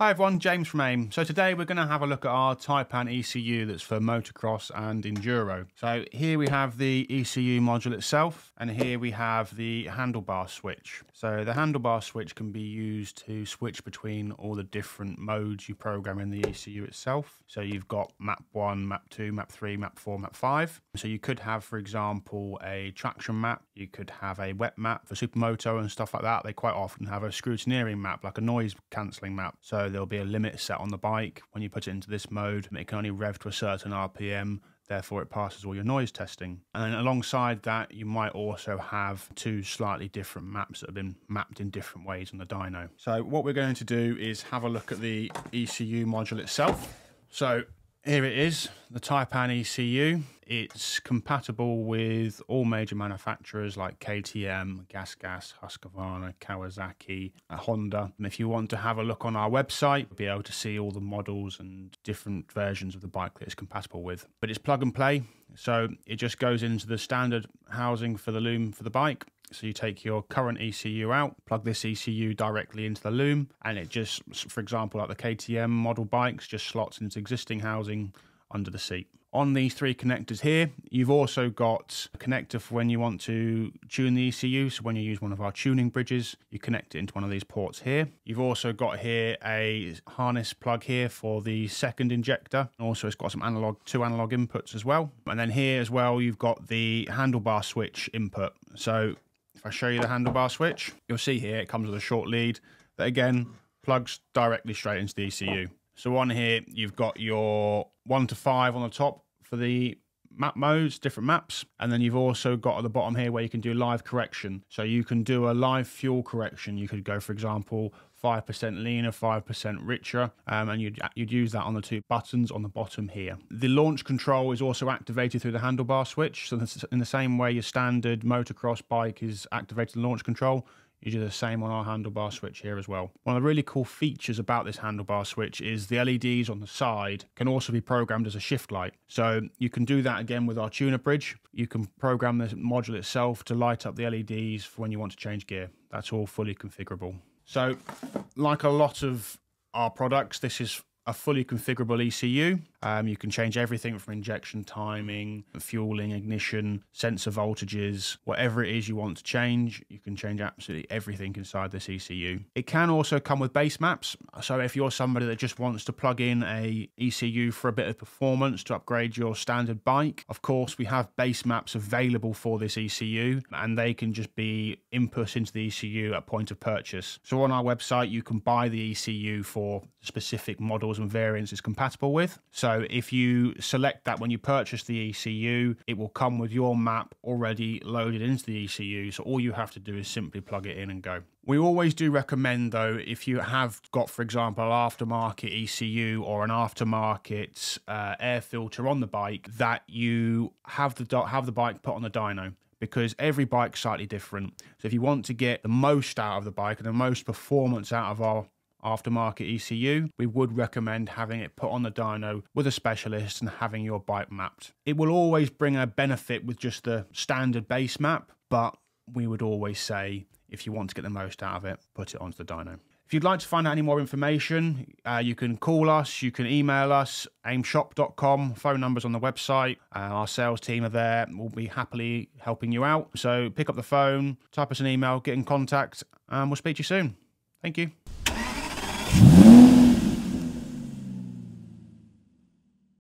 Hi everyone, James from AIM. So today we're going to have a look at our Taipan ECU that's for motocross and enduro. So here we have the ECU module itself, and here we have the handlebar switch. So the handlebar switch can be used to switch between all the different modes you program in the ECU itself. So you've got map 1, map 2, map 3, map 4, map 5. So you could have, for example, a traction map. You could have a wet map for supermoto and stuff like that. They quite often have a scrutineering map, like a noise cancelling map. So there'll be a limit set on the bike. When you put it into this mode, it can only rev to a certain RPM, therefore it passes all your noise testing. And then alongside that, you might also have two slightly different maps that have been mapped in different ways on the dyno. So what we're going to do is have a look at the ECU module itself. So here it is, the Taipan ECU. It's compatible with all major manufacturers like KTM, GasGas, Husqvarna, Kawasaki, Honda. And if you want to have a look on our website, you'll be able to see all the models and different versions of the bike that it's compatible with. But it's plug and play, so it just goes into the standard housing for the loom for the bike. So you take your current ECU out, plug this ECU directly into the loom, and it just, for example, like the KTM model bikes, just slots into existing housing under the seat. On these three connectors here, you've also got a connector for when you want to tune the ECU. So when you use one of our tuning bridges, you connect it into one of these ports here. You've also got here a harness plug here for the second injector. Also, it's got some two analog inputs as well. And then here as well, you've got the handlebar switch input. So if I show you the handlebar switch, you'll see here it comes with a short lead that again plugs directly straight into the ECU. So on here, you've got your 1 to 5 on the top for the map modes, different maps. And then you've also got at the bottom here where you can do live correction. So you can do a live fuel correction. You could go, for example, 5% leaner, 5% richer, and you'd use that on the two buttons on the bottom here. The launch control is also activated through the handlebar switch. So in the same way your standard motocross bike is activated the launch control, you do the same on our handlebar switch here as well. One of the really cool features about this handlebar switch is the LEDs on the side can also be programmed as a shift light. So you can do that again with our tuner bridge. You can program the module itself to light up the LEDs for when you want to change gear. That's all fully configurable. So like a lot of our products, this is a fully configurable ECU. You can change everything from injection timing, fueling, ignition, sensor voltages, whatever it is you want to change. You can change absolutely everything inside this ECU. It can also come with base maps. So if you're somebody that just wants to plug in a ECU for a bit of performance to upgrade your standard bike, of course we have base maps available for this ECU, and they can just be input into the ECU at point of purchase. So on our website, you can buy the ECU for specific models and variants it's compatible with. So if you select that when you purchase the ECU, it will come with your map already loaded into the ECU. So all you have to do is simply plug it in and go. We always do recommend though, if you have got, for example, an aftermarket ECU or an aftermarket air filter on the bike, that you have the bike put on the dyno, because every bike's slightly different. So if you want to get the most out of the bike and the most performance out of our aftermarket ECU, we would recommend having it put on the dyno with a specialist and having your bike mapped. It will always bring a benefit with just the standard base map, but we would always say if you want to get the most out of it, put it onto the dyno. If you'd like to find out any more information, you can call us, you can email us, aimshop.com, phone numbers on the website. Our sales team are there, we'll be happily helping you out. So pick up the phone, type us an email, get in contact, and we'll speak to you soon. Thank you.